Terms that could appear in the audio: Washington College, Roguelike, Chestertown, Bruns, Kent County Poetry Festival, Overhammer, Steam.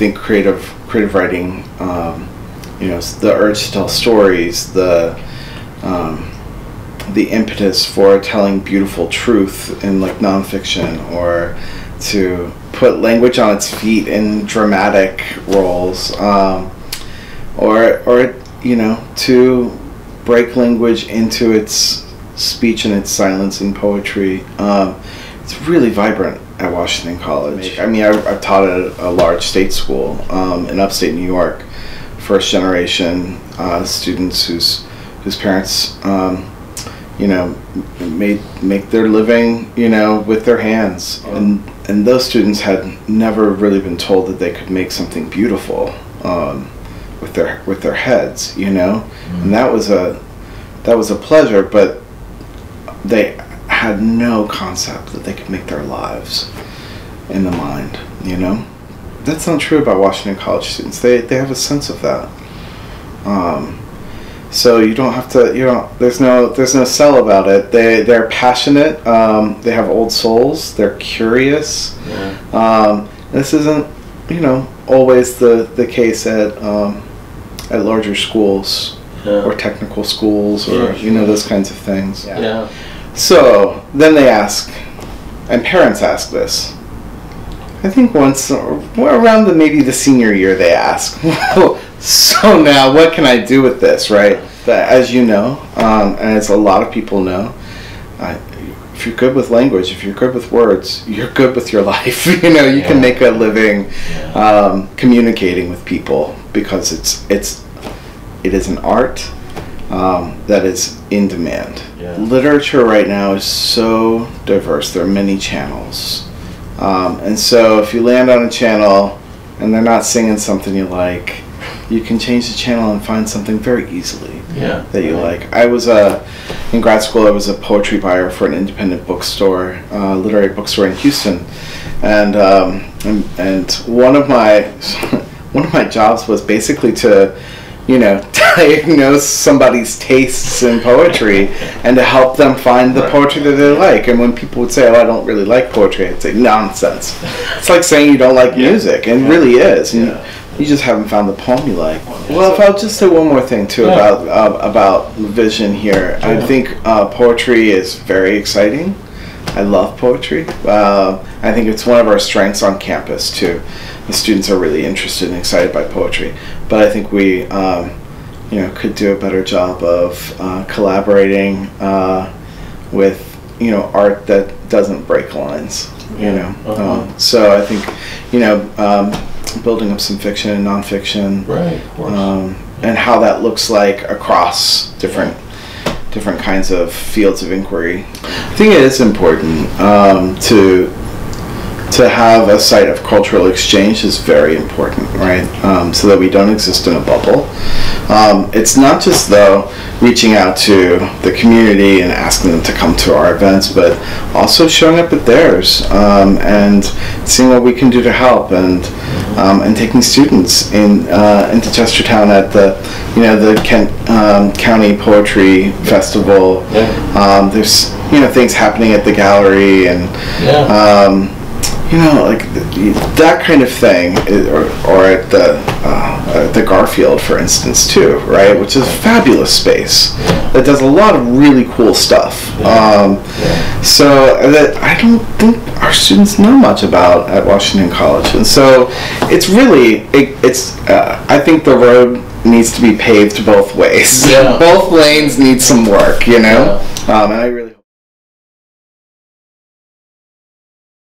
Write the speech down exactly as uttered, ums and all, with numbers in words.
think creative creative writing, um, you know, the urge to tell stories, the um, the impetus for telling beautiful truth in like nonfiction, or to put language on its feet in dramatic roles, um, or or you know, to break language into its speech and its silence in poetry. Um, it's really vibrant at Washington College. I mean, I, I taught at a large state school um, in upstate New York, first generation uh, students whose whose parents, um, you know, made make their living, you know, with their hands, and and those students had never really been told that they could make something beautiful um, with their with their heads, you know, mm-hmm. and that was a that was a pleasure, but they had no concept that they could make their lives in the mind, you know? That's not true about Washington College students. They, they have a sense of that. Um, so you don't have to, you know, there's no, there's no sell about it. They, they're passionate. Um, they have old souls. They're curious. Yeah. Um, this isn't, you know, always the, the case at, um, at larger schools. Yeah. Or technical schools, or, you know, those kinds of things. Yeah. Yeah. So then they ask, and parents ask this. I think once, around the, maybe the senior year, they ask, well, so now what can I do with this, right? That, as you know, um, and as a lot of people know, uh, if you're good with language, if you're good with words, you're good with your life. You know, you yeah. can make a living yeah. um, communicating with people, because it's it's... it is an art um, that is in demand. Yeah. Literature right now is so diverse. There are many channels. Um, and so if you land on a channel and they're not singing something you like, you can change the channel and find something very easily yeah. that you right. like. I was a, in grad school, I was a poetry buyer for an independent bookstore, uh, literary bookstore in Houston. And, um, and, and one of my, one of my jobs was basically to, you know, diagnose somebody's tastes in poetry and to help them find the poetry that they like. And when people would say, oh, I don't really like poetry, I'd say, nonsense. It's like saying you don't like music, and it really is. You, you just haven't found the poem you like. Well, if I'll just say one more thing, too, about, uh, about vision here. I think uh, poetry is very exciting. I love poetry. Uh, I think it's one of our strengths on campus, too. The students are really interested and excited by poetry. But I think we um, you know, could do a better job of uh, collaborating uh, with, you know, art that doesn't break lines, you know. Uh-huh. um, so I think, you know, um, building up some fiction and nonfiction, right, of course. Um, and how that looks like across different different kinds of fields of inquiry. I think it is important um, to to have a site of cultural exchange is very important, right? Um, so that we don't exist in a bubble. Um, it's not just, though, reaching out to the community and asking them to come to our events, but also showing up at theirs um, and seeing what we can do to help, and um, and taking students in uh, into Chestertown at the, you know, the Kent um, County Poetry Festival. Yeah. Um, there's, you know, things happening at the gallery, and yeah. um, you know, like th that kind of thing, or, or at the uh, at the Garfield, for instance, too, right? Which is a fabulous space yeah. that does a lot of really cool stuff. Yeah. Um, yeah. So that I don't think our students know much about at Washington College, and so it's really it, it's. Uh, I think the road needs to be paved both ways. Yeah. Both lanes need some work, you know. Yeah. Um, and I really.